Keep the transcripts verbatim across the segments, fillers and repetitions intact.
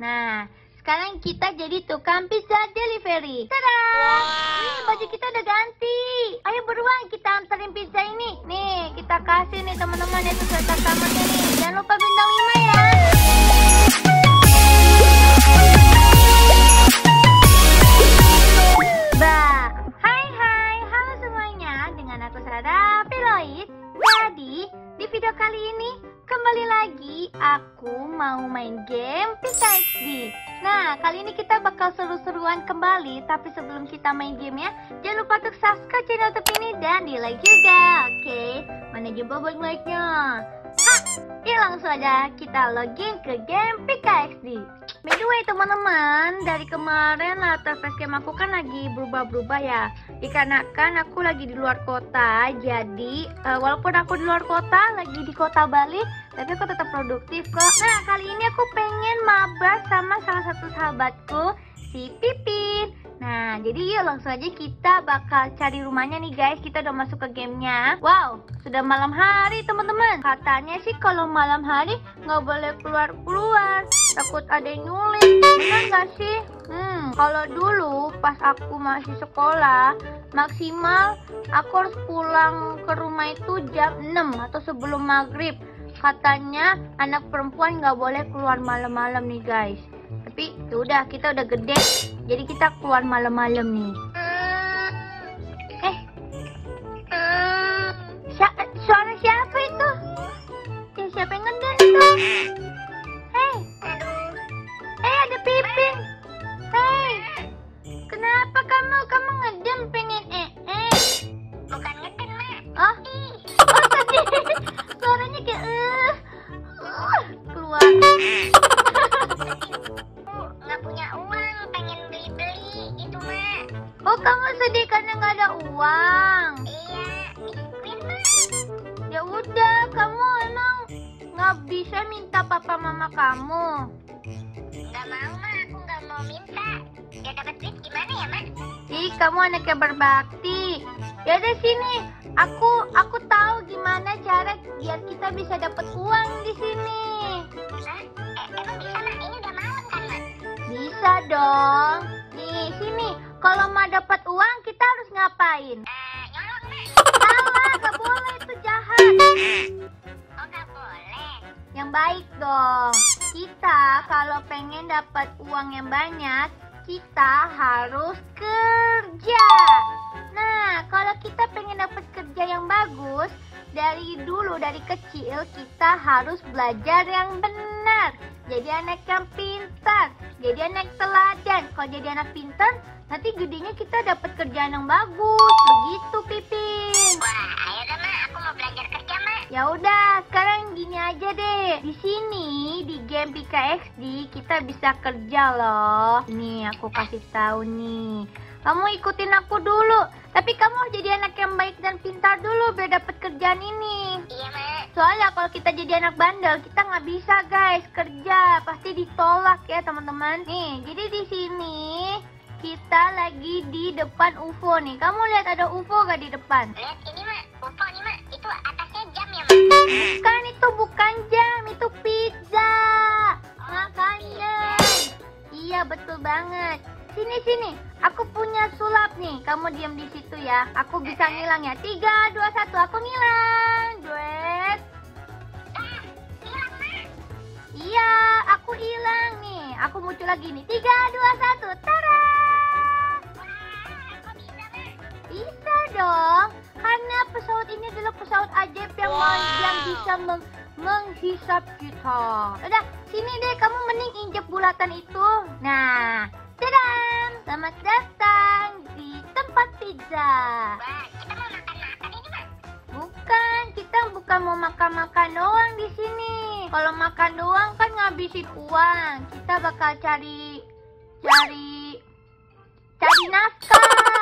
Nah, sekarang kita jadi tukang pizza delivery. Tada! Wow. Nih, baju kita udah ganti. Ayo buruan kita anterin pizza ini. Nih, kita kasih nih teman-teman ya sesuai tantangannya nih. Jangan lupa bintang lima ya. Bah, hai hai, halo semuanya. Dengan aku Sarah Viloid. Jadi, di video kali ini kembali lagi aku mau main game P K X D. Nah, kali ini kita bakal seru-seruan kembali. Tapi sebelum kita main gamenya, jangan lupa untuk subscribe channel YouTube ini dan di like juga. Oke, okay. Mana juga buat like-nya. Ah, ya langsung aja kita login ke game P K X D. By the way teman-teman, dari kemarin latar facecam aku kan lagi berubah-berubah ya. Dikarenakan aku lagi di luar kota. Jadi, uh, walaupun aku di luar kota, lagi di kota Bali, tapi aku tetap produktif kok. Nah, kali ini aku pengen mabar sama salah satu sahabatku, si Pipin. Nah, jadi yuk langsung aja kita bakal cari rumahnya nih guys. Kita udah masuk ke gamenya. Wow, sudah malam hari teman-teman. Katanya sih kalau malam hari nggak boleh keluar-keluar, takut ada yang nyulik. Bener nggak sih? Hmm, kalau dulu pas aku masih sekolah, maksimal aku harus pulang ke rumah itu jam enam atau sebelum maghrib. Katanya anak perempuan nggak boleh keluar malam-malam nih guys. Tapi yaudah, kita udah gede, jadi kita keluar malam-malam nih. Eh, suara siapa itu? Ya, siapa yang ngedek itu? Hei, eh ada Pipin. Hei, kenapa kamu kamu ngedem pengen eh eh? Bukan ngedem mak. Oh, oh tadi suaranya kayak eh uh, keluar. Nggak punya uang, pengen beli-beli itu mak. Oh, kamu sedih karena nggak ada uang? Iya, miskin mak. Ya udah, kamu emang nggak bisa minta papa mama kamu? Nggak mau mak, aku nggak mau minta. Ya dapat duit gimana ya mak? Ih, kamu anak yang berbakti. Ya udah sini, aku aku tahu gimana cara biar kita bisa dapat uang di sini. Hah? Eh, emang bisa mak? Ini udah malam kan mak? Bisa dong. Nih sini, kalau mau dapat uang kita harus ngapain? Eh, nyolong mak. Salah, nggak boleh, itu jahat. Oh, nggak boleh. Yang baik dong. Kita kalau pengen dapat uang yang banyak, kita harus kerja. Nah, kalau kita pengen dapat kerja yang bagus, dari dulu, dari kecil kita harus belajar yang benar. Jadi anak yang pintar, jadi anak teladan. Kalau jadi anak pintar, nanti gedenya kita dapat kerjaan yang bagus. Begitu Pipin. Wah, ayo deh mak, aku mau belajar kerja mak. Ya udah, sekarang gini aja deh. Di sini di game P K X D kita bisa kerja loh. Nih aku kasih tahu nih. Kamu ikutin aku dulu, tapi kamu jadi anak yang baik dan pintar dulu biar dapat kerjaan ini. Iya mak. Soalnya kalau kita jadi anak bandel, kita nggak bisa guys kerja, pasti ditolak ya teman-teman. Nih, jadi di sini kita lagi di depan U F O nih. Kamu lihat ada U F O gak di depan? Lihat ini mak, U F O nih mak. Itu atasnya jam ya mak? Bukan, itu bukan jam, itu pizza. Oh, makanya. Pizza. Iya betul banget. Sini sini, aku punya sulap nih. Kamu diam di situ ya. Aku bisa ngilang ya. Tiga, dua, satu. Aku ngilang. Duet. Ah, hilang mak. Iya, aku hilang nih. Aku muncul lagi nih. Tiga, dua, satu. Tara. Wah, aku bisa mak. Bisa dong. Karena pesawat ini adalah pesawat ajaib yang, wow, yang bisa meng menghisap kita. Udah, sini deh. Kamu mending injek bulatan itu. Nah. Tadam! Selamat datang di tempat pizza. Wah, kita mau makan-makan ini mak? Bukan, kita bukan mau makan-makan doang di sini. Kalau makan doang kan ngabisin uang. Kita bakal cari, cari, cari nafkah.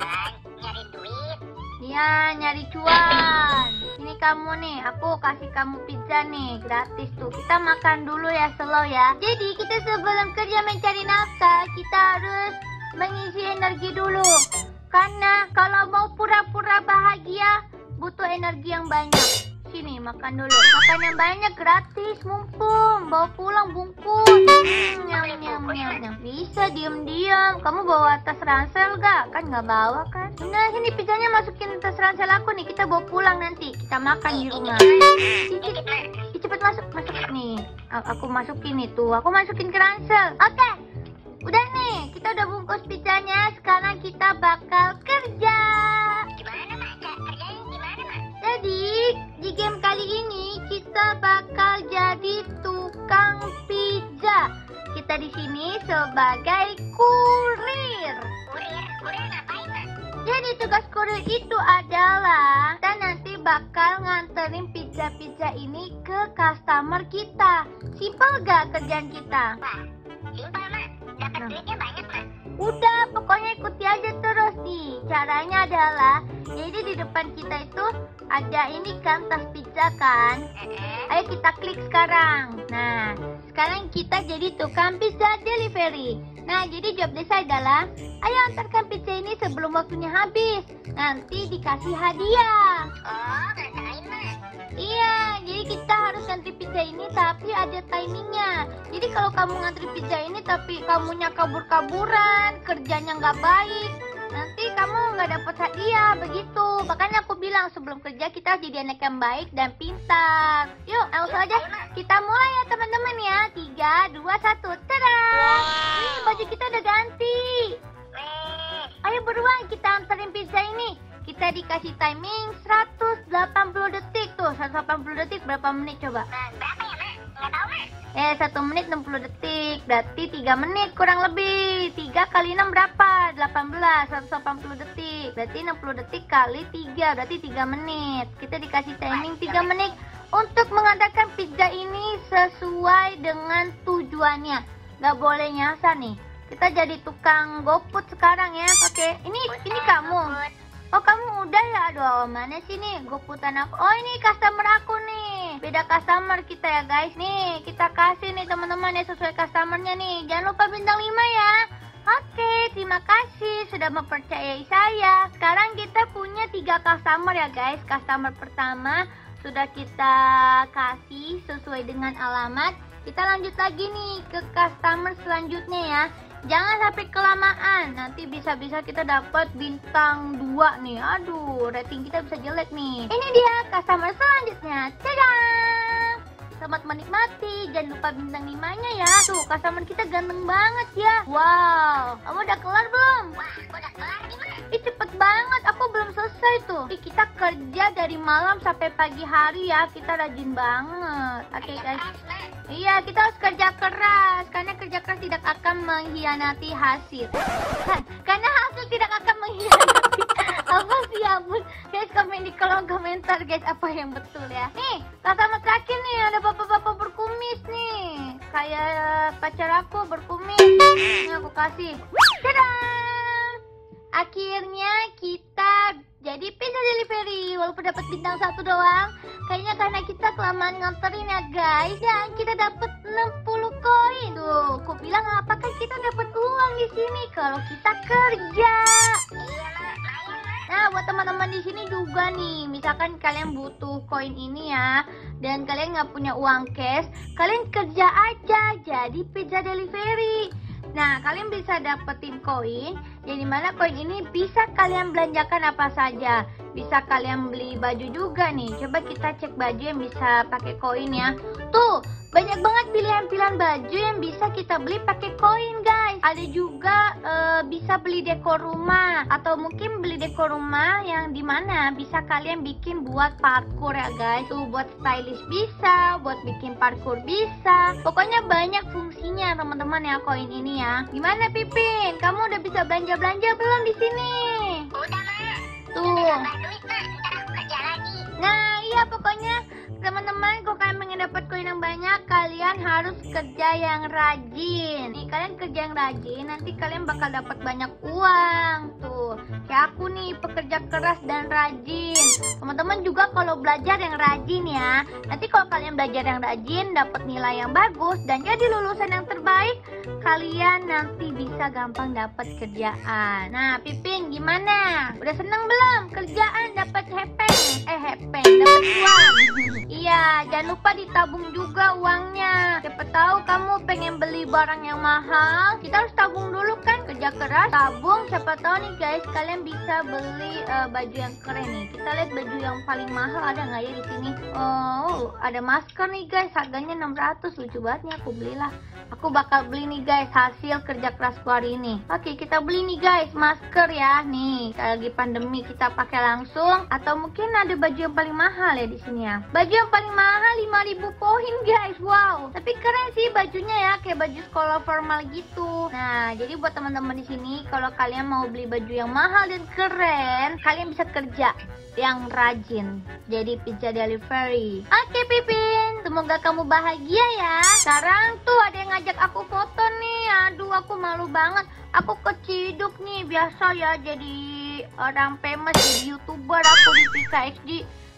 Wah, nyari duit. Iya, nyari cuan. Ini kamu nih, aku kasih kamu pizza nih, gratis tuh. Kita makan dulu ya, slow ya. Jadi kita sebelum kerja mencari nafkah, kita harus mengisi energi dulu. Karena kalau mau pura-pura bahagia, butuh energi yang banyak. Sini, makan dulu. Makan yang banyak gratis, mumpung. Bawa pulang bungkus. Hmm. Aku yang nggak bisa diam-diam. Kamu bawa tas ransel gak? Kan nggak bawa kan? Nah sini pizzanya masukin tas ransel aku nih. Kita bawa pulang nanti. Kita makan di rumah. Cepet masuk, masuk nih. Aku masukin itu. Aku masukin ke ransel. Oke. Okay. Udah nih. Kita udah bungkus pizzanya. Sekarang kita bakal kerja. Gimana mak? Kerjanya gimana mak? Jadi di game kali ini kita bakal jadi tukang pizza. Kita di sini sebagai kurir. Kurir, kurir ngapain, Mak? Jadi tugas kurir itu adalah kita nanti bakal nganterin pizza-pizza ini ke customer kita. Simpel gak kerjaan kita? Wah, simpel, Mak. Dapat duitnya banyak, Mak. Udah, pokoknya ikuti aja terus nih. Caranya adalah, jadi di depan kita itu ada ini kan tas pizza kan? Ayo kita klik sekarang. Nah, sekarang kita jadi tukang pizza delivery. Nah, jadi job desa adalah ayo antarkan pizza ini sebelum waktunya habis. Nanti dikasih hadiah. Oh, ngatain Mas. Iya, jadi kita harus ngantri pizza ini tapi ada timingnya. Jadi kalau kamu ngantri pizza ini tapi kamunya kabur-kaburan, kerjanya nggak baik, nanti kamu nggak dapat hadiah begitu. Makanya aku bilang sebelum kerja kita harus jadi anak yang baik dan pintar. Yuk, langsung aja kita mulai ya teman-teman ya. Tiga, dua, satu, terang. Wow. Nih baju kita udah ganti. Ayo beruang kita antarin pizza ini. Kita dikasih timing seratus delapan puluh detik. Tuh seratus delapan puluh detik berapa menit coba? Berapa ya Mak? Nggak tahu Mak. Eh satu menit enam puluh detik. Berarti tiga menit kurang lebih. Tiga kali enam berapa? delapan belas. Seratus delapan puluh detik berarti enam puluh detik kali tiga berarti tiga menit. Kita dikasih timing tiga menit untuk mengantarkan pizza ini sesuai dengan tujuannya. Nggak boleh nyasar nih. Kita jadi tukang GoFood sekarang ya. Oke, ini ini kamu. Oh kamu udah ya? Aduh mana sih nih GoFoodan aku. Oh ini customer aku nih. Beda customer kita ya guys. Nih kita kasih nih teman-teman ya sesuai customernya nih. Jangan lupa bintang lima ya. Oke terima kasih sudah mempercayai saya. Sekarang kita punya tiga customer ya guys. Customer pertama sudah kita kasih sesuai dengan alamat. Kita lanjut lagi nih ke customer selanjutnya ya. Jangan sampai kelamaan, nanti bisa-bisa kita dapat bintang dua nih. Aduh, rating kita bisa jelek nih. Ini dia customer selanjutnya. Tadang! Selamat menikmati, jangan lupa bintang limanya ya. Tuh, customer kita ganteng banget ya. Wow, kamu udah kelar belum? Wah, aku udah kelar nih Mas. Ih, cepet banget, aku belum selesai tuh. Ih, kita kerja dari malam sampai pagi hari ya. Kita rajin banget. Oke guys. Iya, kita harus kerja keras karena kerja keras tidak akan mengkhianati hasil. Karena hasil tidak akan mengkhianati. Apa sih ampun? Guys, komen di kolom komentar guys apa yang betul ya. Nih, customer terakhir nih ada bapak-bapak berkumis nih. Kayak pacar aku berkumis. Ini aku kasih. Tadang! Akhirnya kita jadi pizza delivery, walaupun dapat bintang satu doang. Kayaknya karena kita kelamaan nganterin ya guys. Dan kita dapat enam puluh koin. Tuh, aku bilang apakah kita dapat uang di sini kalau kita kerja? Nah, buat teman-teman di sini juga nih, misalkan kalian butuh koin ini ya, dan kalian nggak punya uang cash, kalian kerja aja jadi pizza delivery. Nah, kalian bisa dapetin koin, yang dimana koin ini bisa kalian belanjakan apa saja. Bisa kalian beli baju juga nih. Coba kita cek baju yang bisa pakai koin ya. Tuh, banyak banget pilihan-pilihan baju yang bisa kita beli pakai koin guys. Ada juga uh, bisa beli dekor rumah, atau mungkin beli dekor rumah yang dimana bisa kalian bikin buat parkour ya guys. Tuh, buat stylish bisa, buat bikin parkour bisa. Pokoknya banyak fungsinya teman-teman ya koin ini ya. Gimana Pipin? Kamu udah bisa belanja-belanja belum di sini? Udah Mak. Tuh. Udah duit Mak. Ntar aku kerja lagi. Nah, iya pokoknya teman-teman kalau kalian pengen dapat koin yang banyak, kalian harus kerja yang rajin. Nih, kalian kerja yang rajin, nanti kalian bakal dapat banyak uang. Tuh, kayak aku nih pekerja keras dan rajin. Teman-teman juga kalau belajar yang rajin ya. Nanti kalau kalian belajar yang rajin, dapat nilai yang bagus dan jadi lulusan yang terbaik, kalian nanti bisa gampang dapat kerjaan. Nah, Pipin gimana? Udah seneng belum kerjaan dapat hepeng? Eh, hepeng dapat uang. Iya, jangan lupa ditabung juga uangnya. Siapa tahu kamu pengen beli barang yang mahal, kita harus tabung dulu kan, kerja keras, tabung. Siapa tahu nih guys, kalian bisa beli uh, baju yang keren nih. Kita lihat baju yang paling mahal ada nggak ya di sini? Oh, ada masker nih guys, harganya enam ratus, lucu banget nih, aku belilah. Aku bakal beli nih guys, hasil kerja kerasku hari ini. Oke, kita beli nih guys masker ya. Nih, lagi pandemi kita pakai langsung, atau mungkin ada baju yang paling mahal ya di sini ya. Baju yang paling mahal lima ribu poin guys. Wow. Tapi keren sih bajunya ya, kayak baju sekolah formal gitu. Nah, jadi buat teman-teman di sini, kalau kalian mau beli baju yang mahal dan keren, kalian bisa kerja yang rajin. Jadi pizza delivery. Oke, Pipin, semoga kamu bahagia ya. Sekarang tuh ada yang ngajak aku foto nih, aduh aku malu banget, aku keciduk nih, biasa ya jadi orang famous, jadi youtuber aku di P K X D,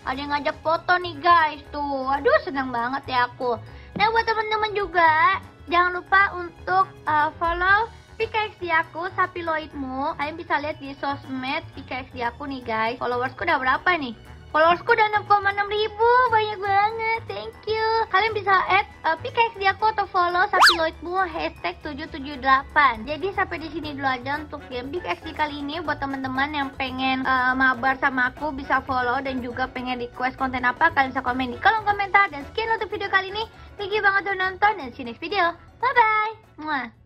ada yang ngajak foto nih guys, tuh aduh senang banget ya aku. Nah buat teman-teman juga jangan lupa untuk uh, follow P K X D aku, Sarah Viloidmu. Kalian bisa lihat di sosmed P K X D aku nih guys. Followersku udah berapa nih? Followersku udah enam koma enam ribu, banyak banget, thank you. Kalian bisa add uh, P K X D aku atau follow Sarah Viloidmu hashtag tujuh tujuh delapan. Jadi sampai di sini dulu aja untuk game P K X D kali ini. Buat teman-teman yang pengen uh, mabar sama aku bisa follow, dan juga pengen request konten apa kalian bisa komen di kolom komentar. Dan sekian untuk video kali ini. Thank you banget udah nonton, dan see you next video. Bye bye. Muah.